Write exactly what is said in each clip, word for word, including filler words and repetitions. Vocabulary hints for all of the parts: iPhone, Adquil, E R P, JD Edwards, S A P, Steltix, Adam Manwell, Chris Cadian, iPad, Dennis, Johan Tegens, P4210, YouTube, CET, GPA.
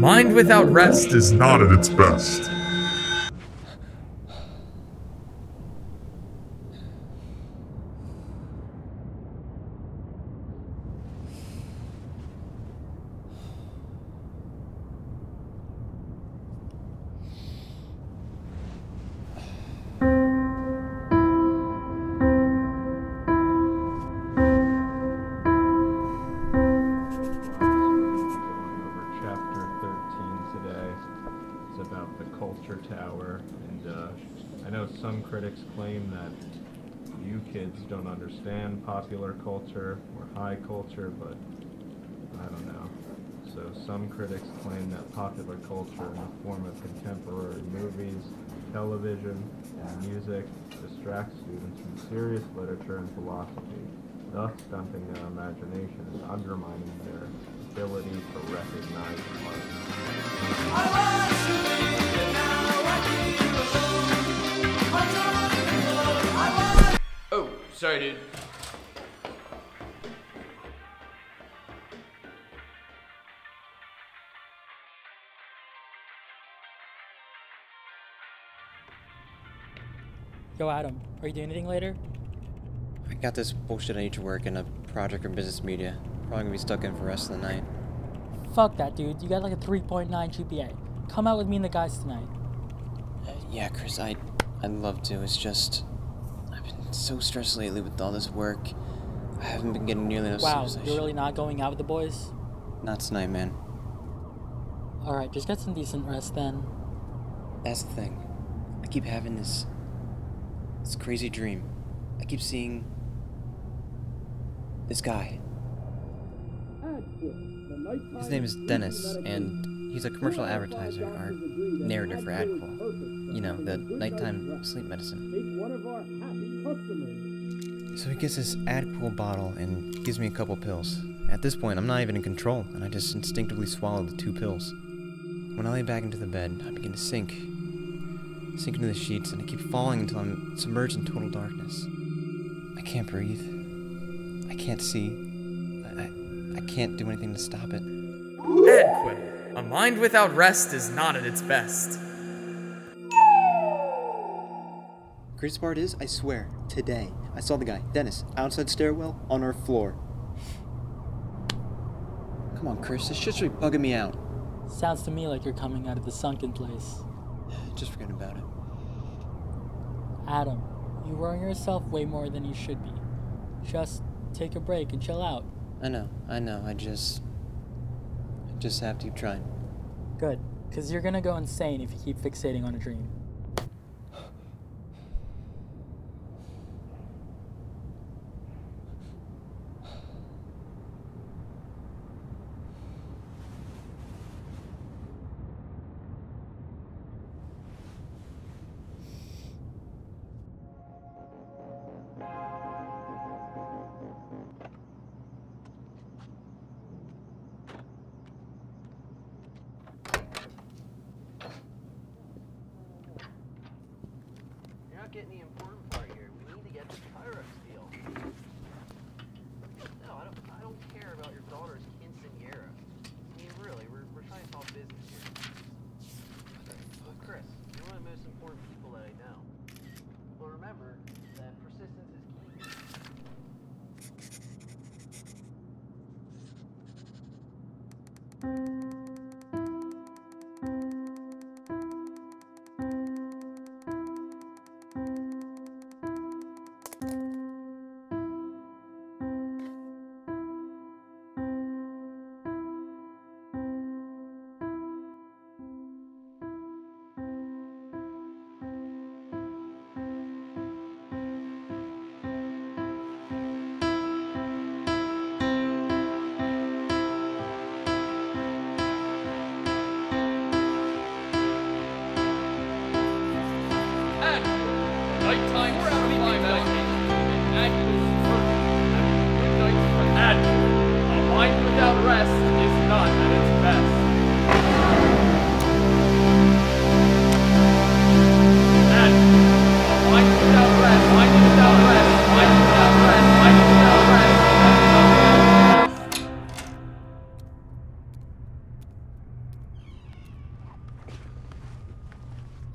mind without rest is not at its best. Popular culture or high culture, but I don't know. So some critics claim that popular culture in the form of contemporary movies, television, and music distracts students from serious literature and philosophy, thus dumping their imagination and undermining their ability to recognize art. Oh, sorry, dude. Yo, Adam, are you doing anything later? I got this bullshit I need to work in a project for business media. Probably gonna be stuck in for the rest of the night. Fuck that, dude. You got like a three point nine G P A. Come out with me and the guys tonight. Uh, yeah, Chris, I, I'd love to. It's just... I've been so stressed lately with all this work. I haven't been getting nearly enough wow, sleep. Wow, you're really not going out with the boys? Not tonight, man. Alright, just get some decent rest then. That's the thing. I keep having this... It's a crazy dream. I keep seeing this guy. His name is Dennis, and he's a commercial advertiser or narrator for Adquil. You know, the nighttime sleep medicine. So he gets this Adquil bottle and gives me a couple pills. At this point, I'm not even in control, and I just instinctively swallow the two pills. When I lay back into the bed, I begin to sink. sink into the sheets, and I keep falling until I'm submerged in total darkness. I can't breathe. I can't see. I, I, I can't do anything to stop it. Adquil, a mind without rest is not at its best. Greatest part is, I swear, today, I saw the guy, Dennis, outside stairwell, on our floor. Come on, Chris, this shit's really bugging me out. Sounds to me like you're coming out of the sunken place. Just forget about it. Adam, you worry yourself way more than you should be. Just take a break and chill out. I know, I know, I just... I just have to keep trying. Good, because you're gonna go insane if you keep fixating on a dream.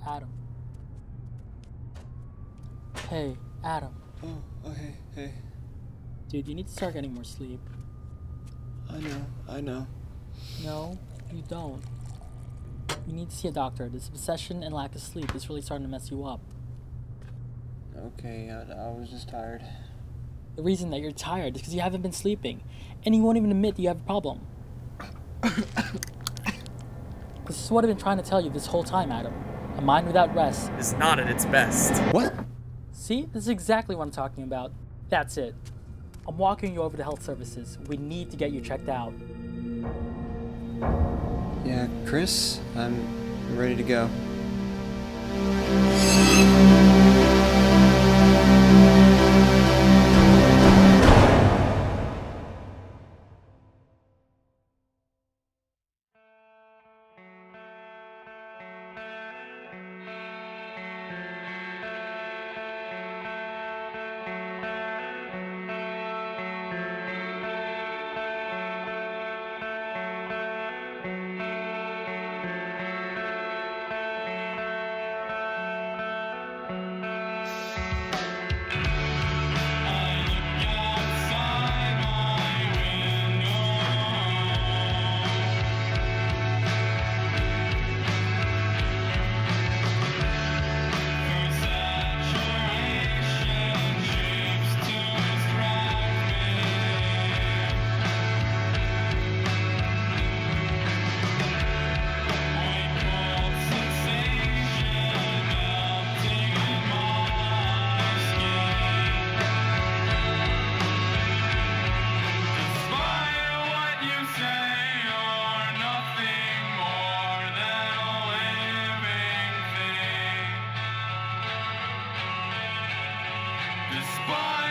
Adam. Hey, Adam. Oh, oh, hey, hey. Dude, you need to start getting more sleep. I know, I know. No, you don't. You need to see a doctor. This obsession and lack of sleep is really starting to mess you up. Okay, I, I was just tired. The reason that you're tired is because you haven't been sleeping, and you won't even admit that you have a problem. This is what I've been trying to tell you this whole time, Adam. A mind without rest is not at its best. What? See, this is exactly what I'm talking about. That's it. I'm walking you over to health services. We need to get you checked out. Yeah, Chris, I'm ready to go. Bye!